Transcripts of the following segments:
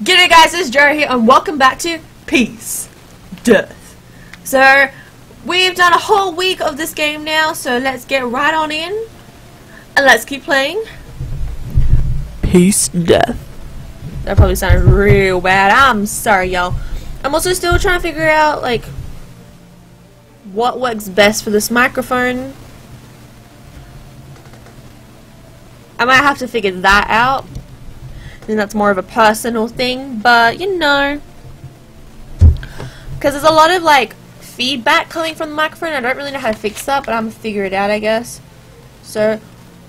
G'day guys, it's Jerry here and welcome back to Peace Death. So, we've done a whole week of this game now, so let's get right on in and let's keep playing Peace Death. That probably sounded real bad. I'm sorry, y'all. I'm also still trying to figure out, like, what works best for this microphone. I might have to figure that out. And that's more of a personal thing, but you know, because there's a lot of like feedback coming from the microphone. I don't really know how to fix that, but I'm gonna figure it out, I guess. So,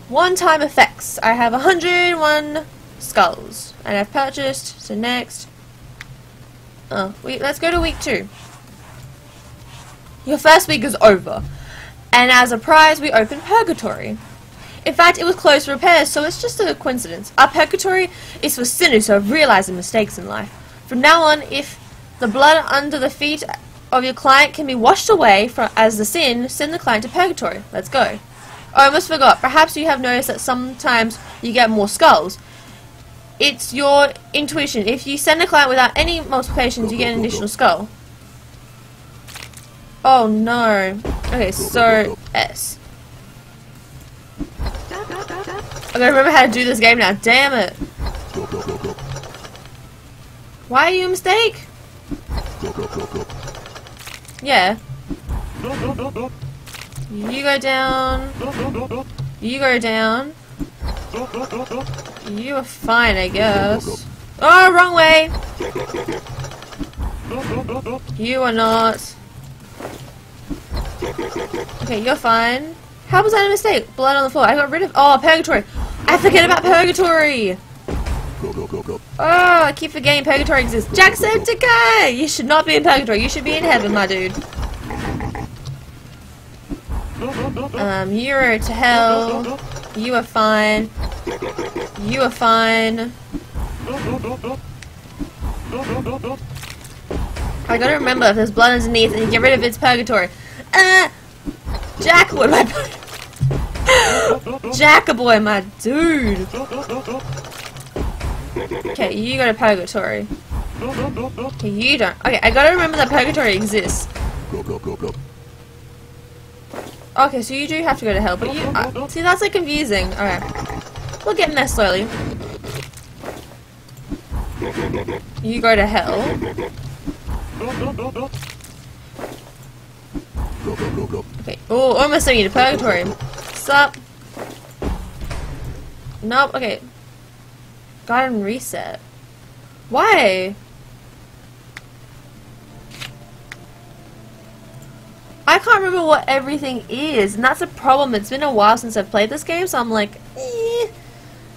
one-time effects. I have 101 skulls, and I've purchased. So next, let's go to week 2. Your first week is over, and as a prize, we open Purgatory. In fact, it was closed for repairs, so it's just a coincidence. Our Purgatory is for sinners who have realized their mistakes in life. From now on, if the blood under the feet of your client can be washed away as the sin, send the client to Purgatory. Let's go. Oh, I almost forgot. Perhaps you have noticed that sometimes you get more skulls. It's your intuition. If you send a client without any multiplications, you get an additional skull. Oh, no. Okay, so S. I gotta remember how to do this game now. Damn it! Why are you a mistake? Yeah. You go down. You go down. You are fine, I guess. Oh, wrong way. You are not. Okay, you're fine. How was that a mistake? Blood on the floor. I got rid of. Oh, Purgatory. I forget about Purgatory. Oh, I keep forgetting Purgatory exists. Jacksepticeye! You should not be in Purgatory. You should be in heaven, my dude. You're to hell. You are fine. You are fine. I gotta remember if there's blood underneath and you get rid of it's Purgatory. Jack, what am I? Jackaboy, my dude. Okay, you go to Purgatory. Okay, you don't. Okay, I gotta remember that Purgatory exists. Okay, so you do have to go to hell, but you see that's like confusing. All right, we'll get in there slowly. You go to hell. Okay. Oh, almost sent you to Purgatory. Sup? Nope. Okay. Garden reset. Why? I can't remember what everything is, and that's a problem. It's been a while since I've played this game, so I'm like, eh.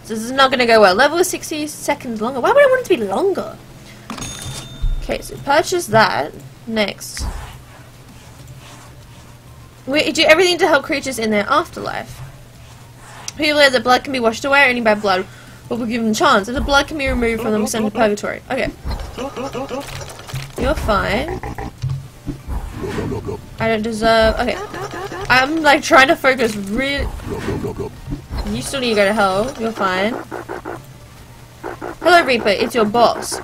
This is not gonna go well. Level is 60 seconds longer. Why would I want it to be longer? Okay, so purchase that. Next. We do everything to help creatures in their afterlife. People believe that blood can be washed away, only by blood will be given a chance. If the blood can be removed from them, send to Purgatory. Okay. You're fine. I don't deserve. Okay. I'm like trying to focus really. You still need to go to hell. You're fine. Hello, Reaper. It's your boss.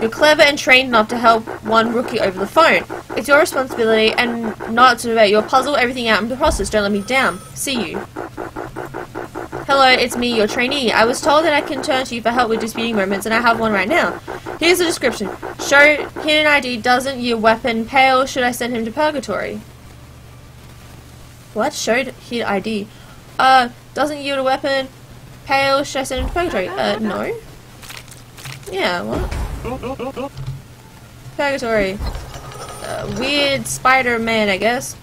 You're clever and trained enough to help one rookie over the phone. It's your responsibility and not to debate. You'll puzzle everything out in the process. Don't let me down. See you. Hello, it's me, your trainee. I was told that I can turn to you for help with disputing moments, and I have one right now. Here's the description. Show hidden ID. Doesn't your weapon pale? Should I send him to Purgatory? What? Show hidden ID. Doesn't your weapon pale? Should I send him to Purgatory? No. Yeah, what? Purgatory. Weird Spider-Man, I guess.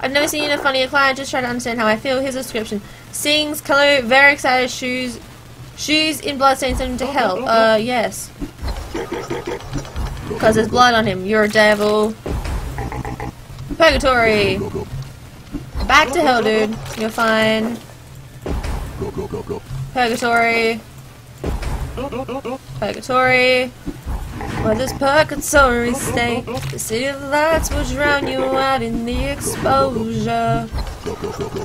I've never seen a funnier client. Just try to understand how I feel. Here's a description. Sings, color, very excited, shoes in blood stains, send him to hell. Yes. Because there's blood on him. You're a devil. Purgatory. Back to hell, dude. You're fine. Purgatory. Purgatory. Why does Purgatory State? The city of lights will drown you out in the exposure.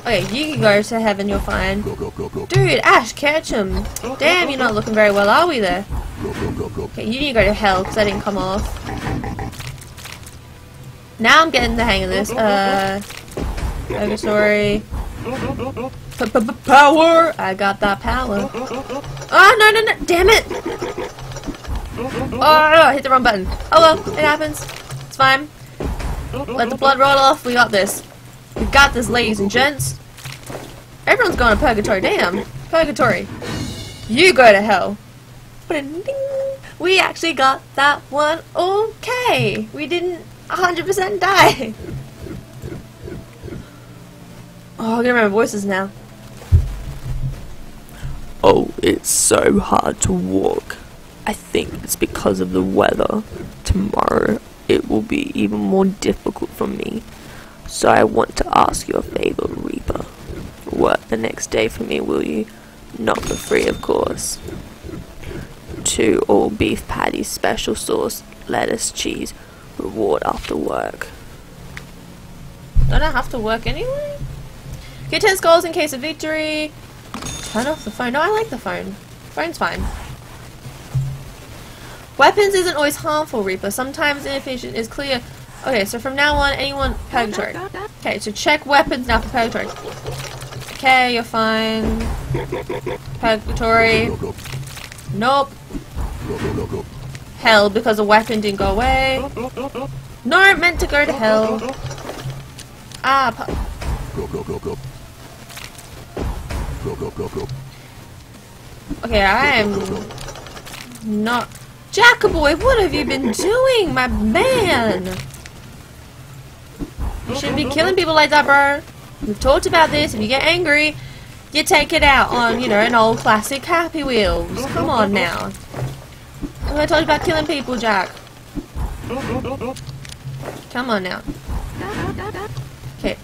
Okay, you can go to heaven, you're fine. Dude, Ash, catch him. Damn, you're not looking very well, are we there? Okay, you need to go to hell because I didn't come off. Now I'm getting the hang of this. Purgatory. Power! I got that power. Ah, no, no, no! Damn it! Oh, I hit the wrong button. Oh well, it happens. It's fine. Let the blood roll off. We got this. We got this, ladies and gents. Everyone's going to purgatory. Damn. Purgatory. You go to hell. We actually got that one okay. We didn't 100% die. Oh, I'm gonna remember voices now. Oh, it's so hard to walk. I think it's because of the weather. Tomorrow it will be even more difficult for me. So I want to ask you a favor, Reaper. Work the next day for me, will you? Not for free, of course. 2 all beef patties, special sauce, lettuce, cheese, reward after work. Don't I have to work anyway? Get 10 skulls in case of victory. Turn off the phone. No, I like the phone. Phone's fine. Weapons isn't always harmful, Reaper. Sometimes inefficient is clear. Okay, so from now on, anyone purgatory. Okay, so check weapons now for purgatory. Okay, you're fine. Purgatory. Nope. Hell, because the weapon didn't go away. No, it meant to go to hell. Ah, okay, I am not. Jackaboy, what have you been doing, my man? You shouldn't be killing people like that, bro. We've talked about this. If you get angry, you take it out on, you know, an old classic Happy Wheels. Come on now. I told you about killing people, Jack. Come on now. Okay.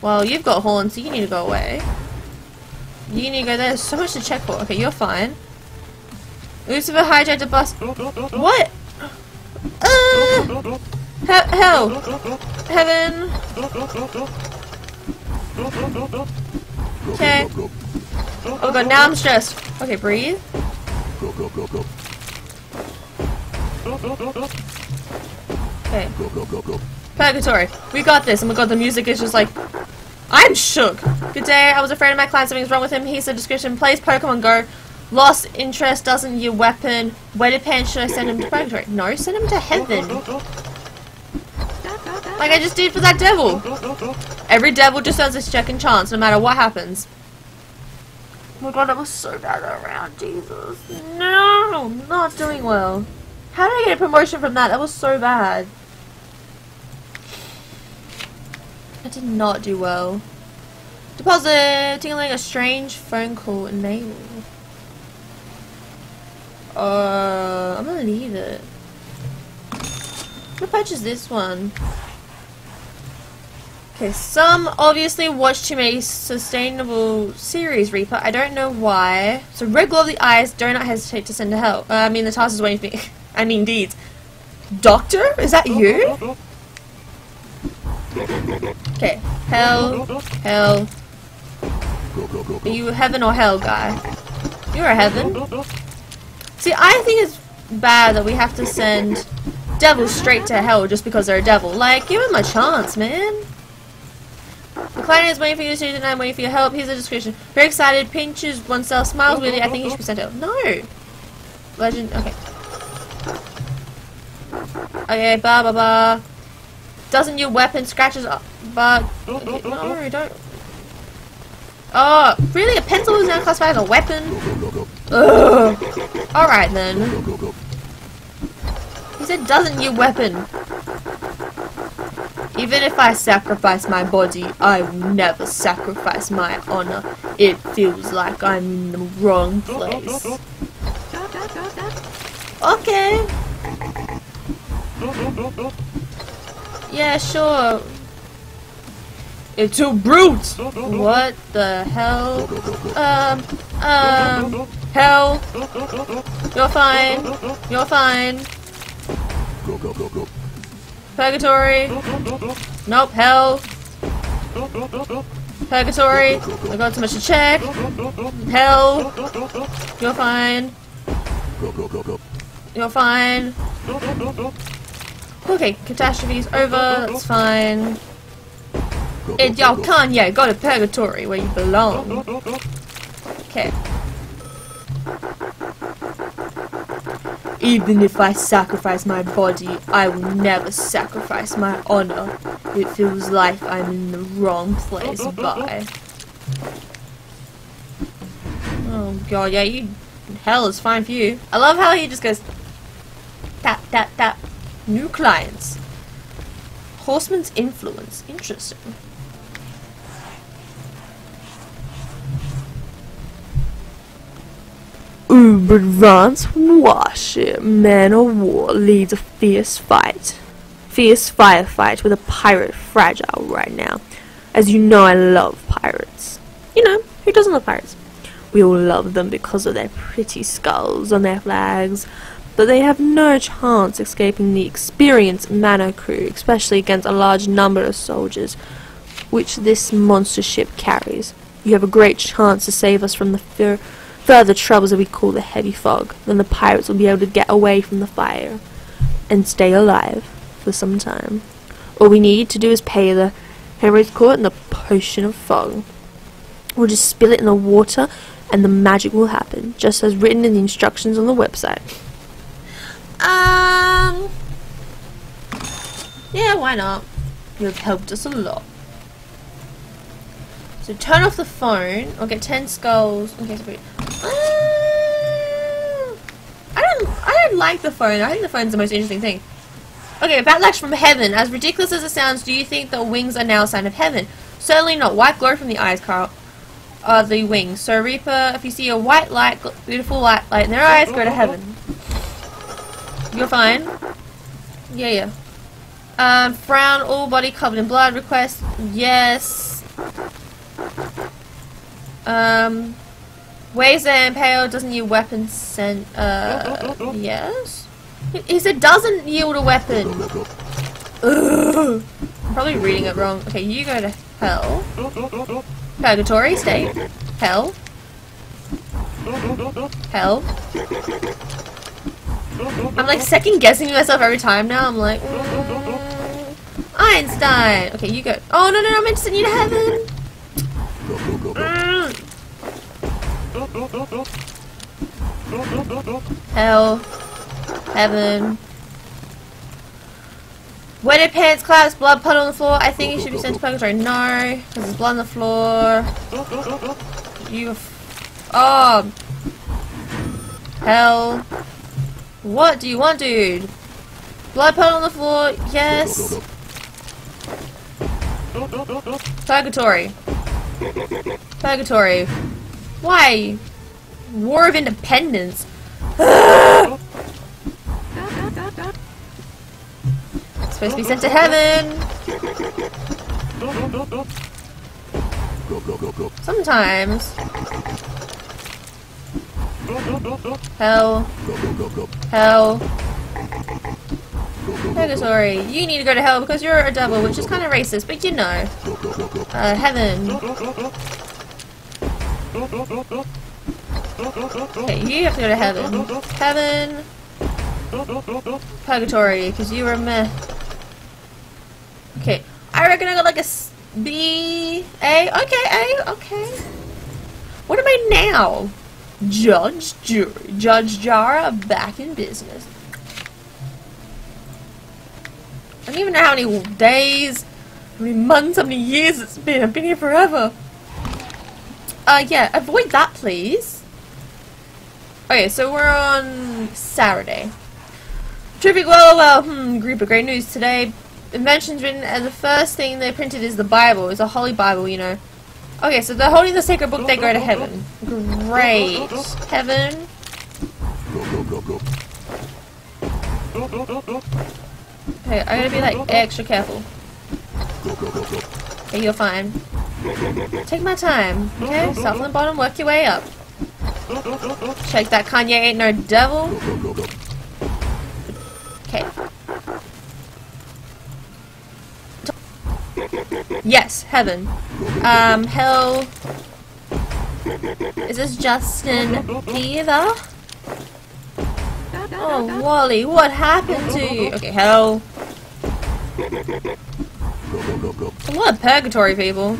Well, you've got horns, so you need to go away. You need to go there. There's so much to check for. Okay, you're fine. Lucifer hijacked a bus. What? Hell. Heaven. Okay. Oh god, now I'm stressed. Okay, breathe. Okay. Purgatory. We got this. Oh my god, the music is just like... I'm shook. Good day. I was afraid of my client. Something's wrong with him. Here's the description. Plays Pokemon Go. Lost interest. Doesn't your weapon. Wetted pants. Should I send him to purgatory? No, send him to heaven. Like I just did for that devil. Every devil just has his second chance, no matter what happens. Oh my god, I was so bad around. Jesus. No, I'm not doing well. How did I get a promotion from that? That was so bad. I did not do well. Deposit. Tingling a strange phone call enabled. I'm gonna leave it. I'm gonna purchase this one. Okay, some obviously watch too many sustainable series, Reaper. I don't know why. So red glow of the eyes, do not hesitate to send to hell. I mean, the task is waiting for me. I mean, deeds. Doctor? Is that you? Okay, hell, hell. Are you heaven or hell, guy? You're a heaven. See, I think it's bad that we have to send devils straight to hell just because they're a devil. Like, give them a chance, man. The client is waiting for you to and I'm waiting for your help. Here's the description. Very excited, pinches oneself, smiles weirdly. I think he should be sent out. No! Legend, okay. Okay, blah, blah, blah. Doesn't your weapon scratches up, but... Okay, no, don't... Oh, really? A pencil is now classified as a weapon? Ugh. Alright then. He said, doesn't your weapon... Even if I sacrifice my body, I will never sacrifice my honor. It feels like I'm in the wrong place. Okay. Yeah, sure. It's too brute! What the hell? Hell! You're fine. You're fine. Purgatory. Nope, hell. Purgatory. I got too much to check. Hell. You're fine. You're fine. Okay, catastrophe's over. That's fine. And y'all can, yeah, go to Purgatory where you belong. Okay. Even if I sacrifice my body, I will never sacrifice my honor. It feels like I'm in the wrong place. Bye. Oh god, yeah, you. Hell is fine for you. I love how he just goes tap tap tap. New clients. Horseman's influence. Interesting. Uber runs from warship. Man of war leads a fierce fight. Fierce firefight with a pirate fragile right now. As you know, I love pirates. You know, who doesn't love pirates? We all love them because of their pretty skulls on their flags, but they have no chance escaping the experienced Mana crew, especially against a large number of soldiers, which this monster ship carries. You have a great chance to save us from the further troubles that we call the heavy fog. Then the pirates will be able to get away from the fire and stay alive for some time. All we need to do is pay the Hemorrhoids Court and the Potion of Fog. We'll just spill it in the water and the magic will happen, just as written in the instructions on the website. Yeah, why not? You've helped us a lot. So turn off the phone. I'll get 10 skulls. Okay, so I don't like the phone. I think the phone's the most interesting thing. Okay, backlash from heaven. As ridiculous as it sounds, do you think that wings are now a sign of heaven? Certainly not. Wipe glow from the eyes, Carl. Are the wings. So Reaper, if you see a white light, beautiful white light in their eyes, go to heaven. You're fine. Yeah, yeah. Frown, all body covered in blood, request, yes. Waves and impale, doesn't yield weapon sent, yes? He said doesn't yield a weapon. Ugh. I'm probably reading it wrong. Okay, you go to hell. Purgatory State. Hell. Hell. I'm like second guessing myself every time now. I'm like, Einstein. Okay, you go. Oh no no, I'm interested. You to heaven. Hell. Heaven. Wetted pants, claps, blood puddle on the floor. I think he should be sent to purgatory. No, because there's blood on the floor. You. Oh. Hell. What do you want, dude? Blood puddle on the floor. Yes. Purgatory. Purgatory. Why? War of Independence. Supposed to be sent to heaven. Sometimes. Hell. Hell. Purgatory. You need to go to hell because you're a devil, which is kind of racist, but you know. Heaven. Okay, you have to go to heaven. Heaven. Purgatory, because you were meh. Okay, I reckon I got like a B, A, okay, A, okay. What am I now? Judge, jury, Judge Jara back in business. I don't even know how many days, how many months, how many years it's been. I've been here forever. Yeah, avoid that please. Okay, so we're on Saturday. Terrific, well, group of great news today. Inventions written, and the first thing they printed is the Bible. It's a holy Bible, you know. Okay, so they're holding the sacred book, they go to heaven. Great. Heaven. Okay, I gotta be like extra careful. Okay, you're fine. Take my time, okay? Start from the bottom, work your way up. Check that Kanye ain't no devil. Okay. Yes, heaven. Hell. Is this Justin Bieber? Oh, Wally, what happened to you? Okay, hello. What a purgatory, people.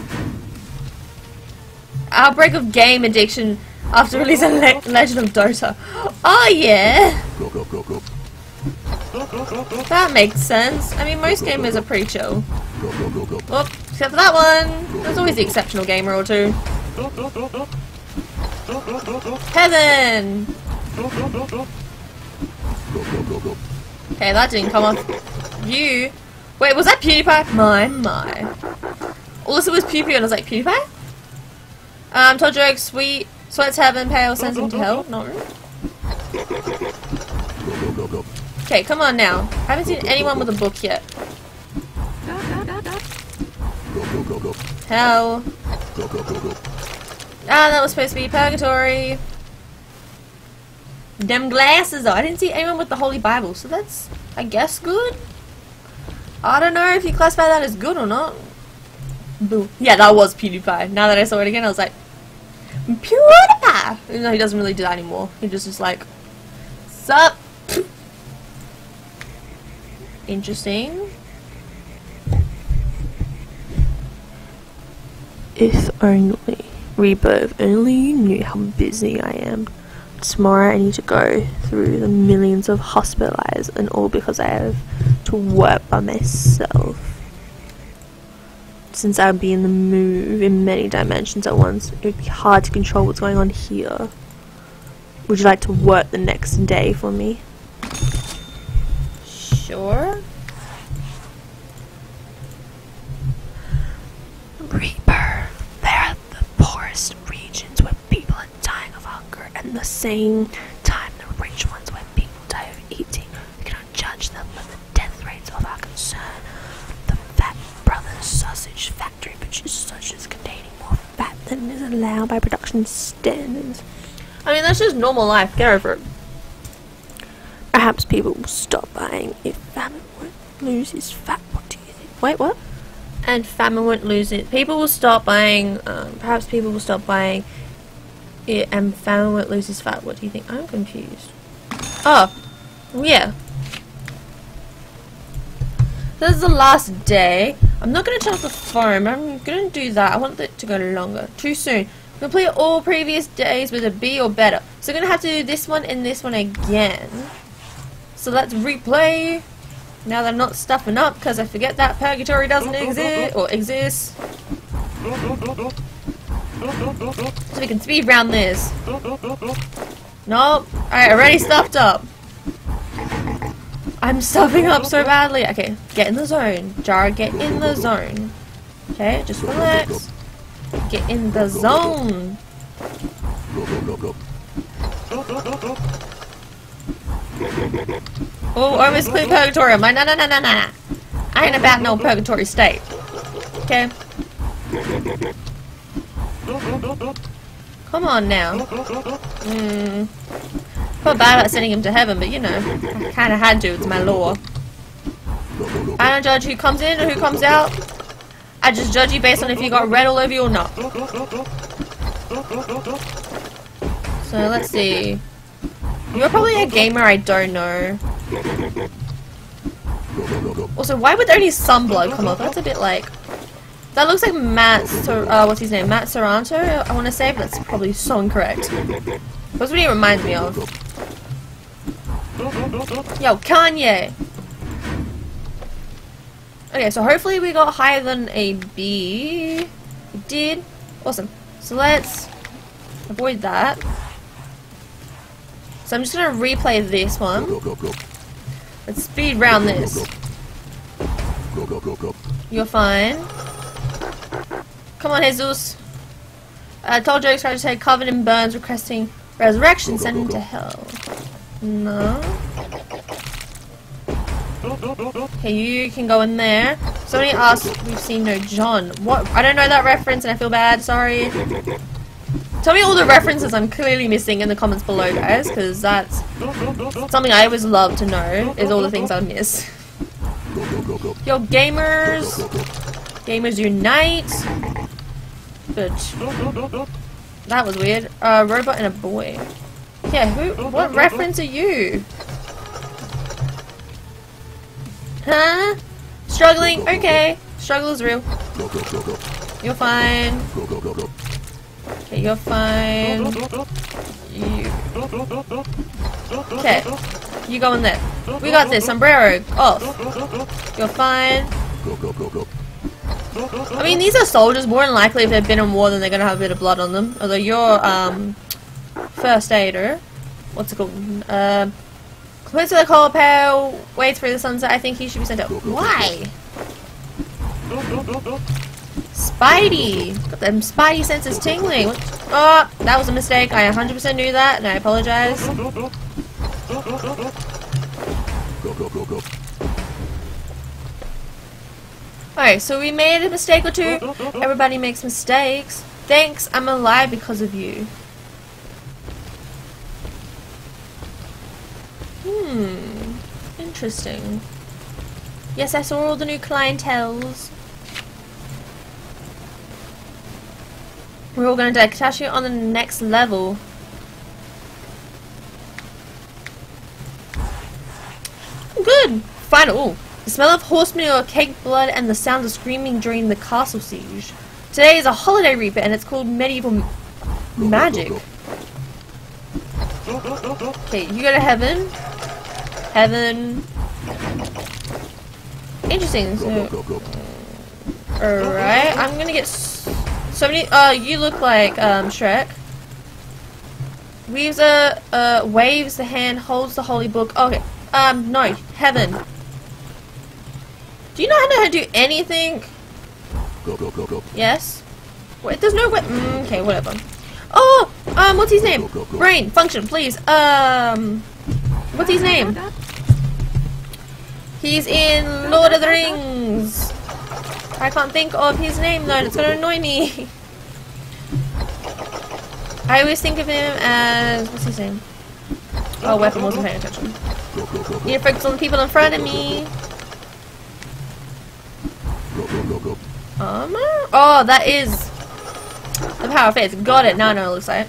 Outbreak of game addiction after releasing Legend of Dota. Oh, yeah. That makes sense. I mean, most gamers are pretty chill. Oh, except for that one. There's always the exceptional gamer or two. Heaven! Okay, that didn't come off. You. Wait, was that PewDiePie? My, my. Also, was PewDiePie, and I was like, PewDiePie? Told joke, sweet. Sweats heaven, pale, sends him to hell. Not really. Okay, come on now. I haven't seen anyone with a book yet. Hell. Ah, that was supposed to be purgatory. Them glasses though. I didn't see anyone with the Holy Bible, so that's, I guess, good? I don't know if you classify that as good or not. Boo. Yeah, that was PewDiePie. Now that I saw it again, I was like, PewDiePie! Even though he doesn't really do that anymore. He just like, sup? Interesting. If only. Rebirth, only you knew how busy I am. Tomorrow I need to go through the millions of hospitalized, and all because I have to work by myself. Since I would be in the move in many dimensions at once, it would be hard to control what's going on here. Would you like to work the next day for me? Sure. The same time the rich ones where people die of eating. We cannot judge them, but the death rates of our concern. The Fat Brothers Sausage Factory produces sausages containing more fat than is allowed by production standards. I mean, that's just normal life, get over it. Perhaps people will stop buying if famine won't lose his fat. What do you think? Wait, what? And famine won't lose it. People will stop buying, perhaps people will stop buying. Yeah, and famine won't lose his fat. What do you think? I'm confused. Oh, yeah. This is the last day. I'm not going to turn off the phone. I'm going to do that. I want it to go longer. Too soon. Complete all previous days with a B or better. So I'm going to have to do this one and this one again. So let's replay. Now that I'm not stuffing up because I forget that purgatory doesn't exist or exists. So we can speed round this. Nope. Alright, already stuffed up. I'm stuffing up so badly. Okay, get in the zone. Jar, get in the zone. Okay, just relax. Get in the zone. Oh, almost clear purgatory. I'm like, no, no, no, no, no. I ain't about no purgatory state. Okay. Come on now. Felt bad about sending him to heaven, but you know, I kind of had to. It's my law. I don't judge who comes in or who comes out. I just judge you based on if you got red all over you or not. So let's see. You're probably a gamer I don't know. Also, why would only some blood come off? That's a bit like. That looks like Matt, what's his name? Matt Sorrento, I want to say, but that's probably so incorrect. That's what he reminds me of. Yo, Kanye! Okay, so hopefully we got higher than a B. We did. Awesome. So let's avoid that. So I'm just going to replay this one. Let's speed round this. You're fine. Come on, Jesus. Told jokes, I just said covered in burns, requesting resurrection, send him to hell. No. Okay, you can go in there. Somebody asked, we've seen no John. What? I don't know that reference and I feel bad, sorry. Tell me all the references I'm clearly missing in the comments below, guys, because that's something I always love to know, is all the things I miss. Yo, gamers. Gamers unite. Bitch. That was weird. A robot and a boy. Yeah, who? What reference are you? Huh? Struggling? Okay. Struggle is real. You're fine. Okay, you're fine. Okay. You go in there. We got this. Sombrero off. You're fine. I mean, these are soldiers. More than likely, if they've been in war, then they're gonna have a bit of blood on them. Although you're, first aider. What's it called? Close to the coal pile. Waits for the sunset. I think he should be sent out. Why? Spidey! Got them Spidey senses tingling. What? Oh, that was a mistake. I 100% knew that, and I apologize. Alright, so we made a mistake or two. Everybody makes mistakes. Thanks, I'm alive because of you. Interesting. Yes, I saw all the new clientels. We're all going to die. Katashi on the next level. Good! Final. Ooh. The smell of horse manure, cake blood, and the sound of screaming during the castle siege. Today is a holiday reaper, and it's called medieval magic. Okay, you go to heaven. Heaven. Interesting. So, alright, I'm gonna get so many. You look like Shrek. Waves the hand, holds the holy book. Okay. No. Heaven. Do you not know how to do anything? Yes. Wait, there's no way. Okay, whatever. Oh! What's his name? Brain, function, please. What's his name? He's in Lord of the Rings. I can't think of his name though, it's gonna annoy me. I always think of him as... what's his name? Oh, weapon wasn't paying attention. Need to focus on the people in front of me. Armor? Oh, that is the power of faith. Got it. Now I know what it looks like.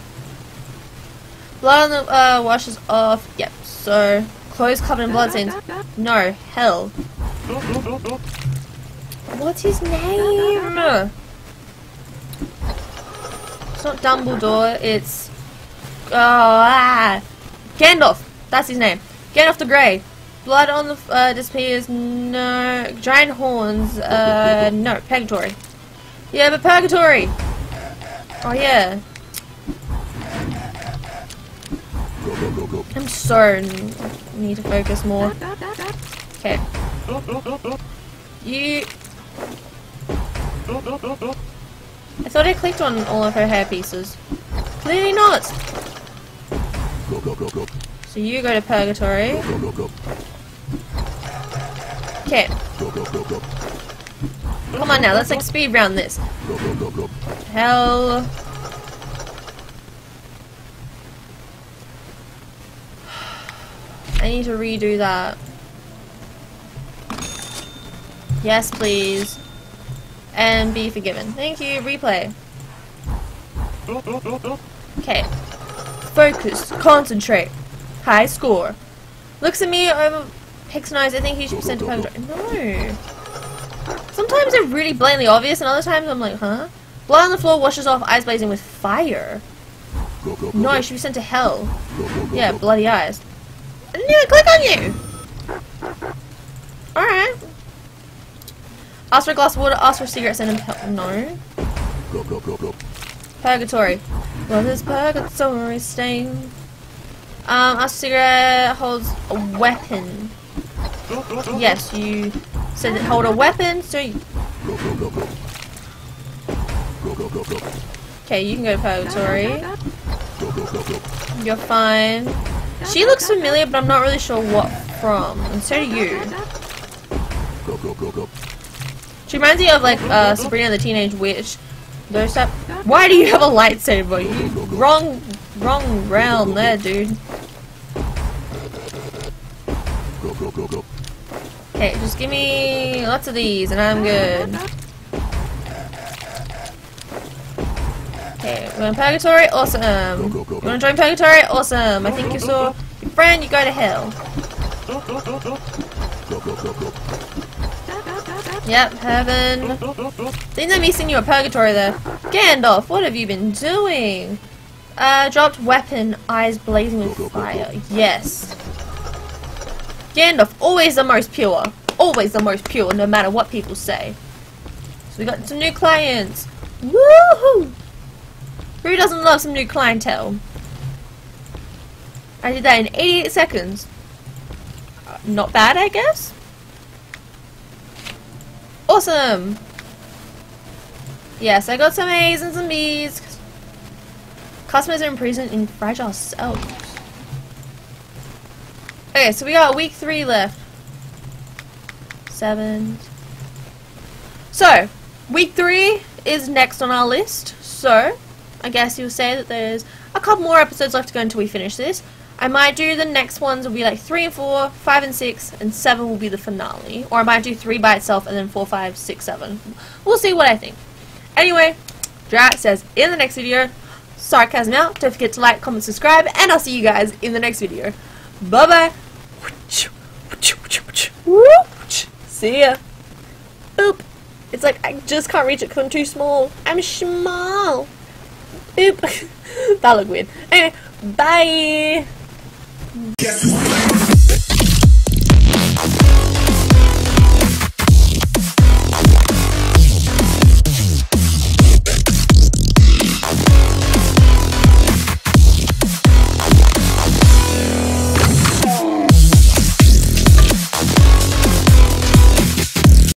Blood on the washes off. Yep, so clothes covered in blood stains. No, hell. What's his name? It's not Dumbledore, it's... oh, Gandalf! That's his name. Gandalf the Grey. Blood on the disappears. No. Giant horns. No. Purgatory. Yeah, but Purgatory! Oh, yeah. I'm so... need to focus more. Okay. You... I thought I clicked on all of her hair pieces. Clearly not! So you go to Purgatory. Okay. Come on now, let's like speed round this. Hell. I need to redo that. Yes, please. And be forgiven. Thank you. Replay. Okay. Focus. Concentrate. High score. Looks at me over Pix's nose. I think he should be sent to Pokemon. No. Sometimes they're really blatantly obvious, and other times I'm like, huh? Blood on the floor washes off, eyes blazing with fire. No, I should be sent to hell. Yeah, bloody eyes. I didn't even click on you! Alright. Ask for a glass of water, ask for cigarettes, and hell. No. Purgatory. What is purgatory stain? Ask for cigarette, holds a weapon. Yes, you... said that hold a weapon, so you... okay, you can go to Purgatory. You're fine. She looks familiar, but I'm not really sure what from. And so do you. She reminds me of, like, Sabrina the Teenage Witch. Those type. Why do you have a lightsaber? You wrong realm there, dude. Okay, just give me lots of these, and I'm good. Okay, we're in Purgatory? Awesome. You wanna join Purgatory? Awesome. I think you saw your friend, you go to hell. Yep, heaven. Seems I'm missing you at Purgatory there. Gandalf, what have you been doing? Dropped weapon, eyes blazing with fire. Yes. Gandalf, always the most pure. Always the most pure, no matter what people say. So we got some new clients. Woohoo! Who doesn't love some new clientele? I did that in 88 seconds. Not bad, I guess. Awesome! Yes, I got some A's and some B's. Customers are imprisoned in fragile cells. Okay, so we got week 3 left. 7. So, week 3 is next on our list. So, I guess you'll say that there's a couple more episodes left to go until we finish this. I might do the next ones will be like 3 and 4, 5 and 6, and 7 will be the finale. Or I might do 3 by itself and then 4, 5, 6, 7. We'll see what I think. Anyway, Drat says in the next video, sarcasm out. Don't forget to like, comment, subscribe, and I'll see you guys in the next video. Bye bye. See ya. Oop. It's like I just can't reach it because I'm too small. I'm small. Oop. That looked weird. Anyway, bye. Yes.